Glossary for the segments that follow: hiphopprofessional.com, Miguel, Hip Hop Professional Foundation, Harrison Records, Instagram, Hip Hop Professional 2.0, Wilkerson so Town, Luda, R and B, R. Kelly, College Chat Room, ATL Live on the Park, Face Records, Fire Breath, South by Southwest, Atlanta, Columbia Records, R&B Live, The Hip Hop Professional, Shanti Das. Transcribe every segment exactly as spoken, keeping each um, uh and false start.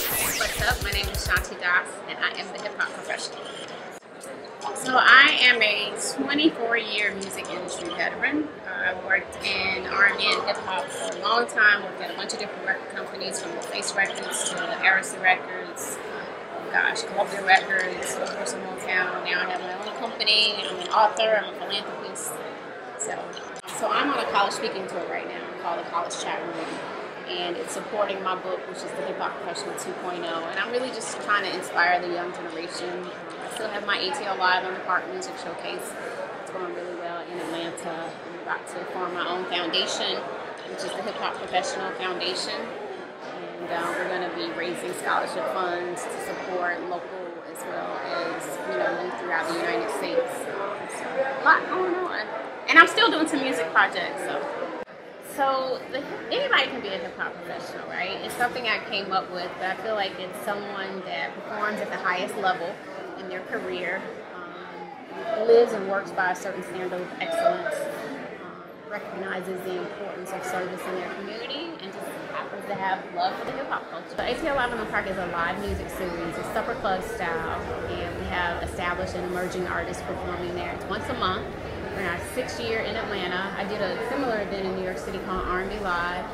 What's up? My name is Shanti Das, and I am the Hip Hop Professional. So I am a twenty-four year music industry veteran. Uh, I've worked in R and B and hip hop for a long time. Worked at a bunch of different record companies, from the Face Records to the Harrison Records. Oh gosh, Columbia Records, Wilkerson so Town. Now I have my own company. I'm an author. I'm a philanthropist. So, so I'm on a college speaking tour right now called the College Chat Room, and it's supporting my book, which is the Hip Hop Professional two point oh, and I'm really just trying to inspire the young generation. I still have my A T L Live on the Park music showcase. It's going really well in Atlanta. I'm about to form my own foundation, which is the Hip Hop Professional Foundation, and uh, we're going to be raising scholarship funds to support local as well as, you know, youth throughout the United States. So, a lot going on, and I'm still doing some music projects. So. So the, anybody can be a hip hop professional, right? It's something I came up with, but I feel like it's someone that performs at the highest level in their career, um, lives and works by a certain standard of excellence, um, recognizes the importance of service in their community, and just happens to have love for the hip hop culture. So A T L Live on the Park is a live music series. It's supper club style, and we have established and emerging artists performing there once a month. We're in our sixth year in Atlanta. I did a similar event in New York City called R and B Live,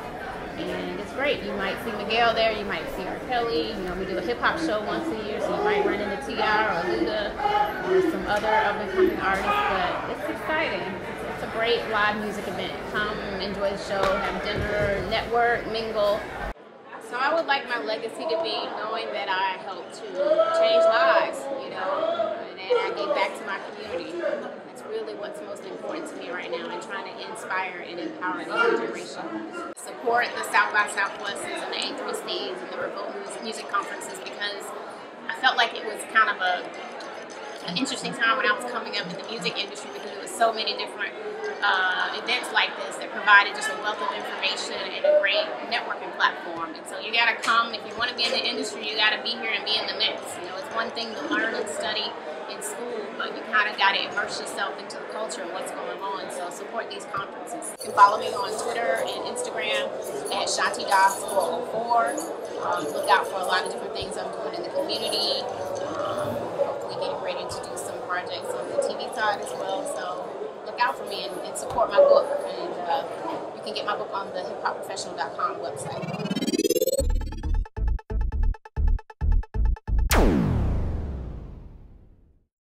and it's great. You might see Miguel there, you might see R. Kelly. You know, we do a hip hop show once a year, so you might run into T R or Luda or some other up and coming artists, but it's exciting. It's, it's a great live music event. Come, enjoy the show, have dinner, network, mingle. So I would like my legacy to be knowing that I helped to change lives, you know, and I gave back to my community. Really what's most important to me right now, and trying to inspire and empower the young generation. Support the South by Southwest and the A T L Stays and the remote music conferences, because I felt like it was kind of a an interesting time when I was coming up in the music industry, because there was so many different uh, events like this that provided just a wealth of information and a great networking platform. And so you gotta come, if you wanna be in the industry, you gotta be here and be in the mix. You know, it's one thing to learn and study in school, but you kind of got to immerse yourself into the culture and what's going on. So support these conferences. You can follow me on Twitter and Instagram at Shanti Das four oh four. Um, look out for a lot of different things I'm doing in the community. Um, hopefully getting ready to do some projects on the T V side as well. So look out for me and, and support my book. And uh, you can get my book on the hip hop professional dot com website.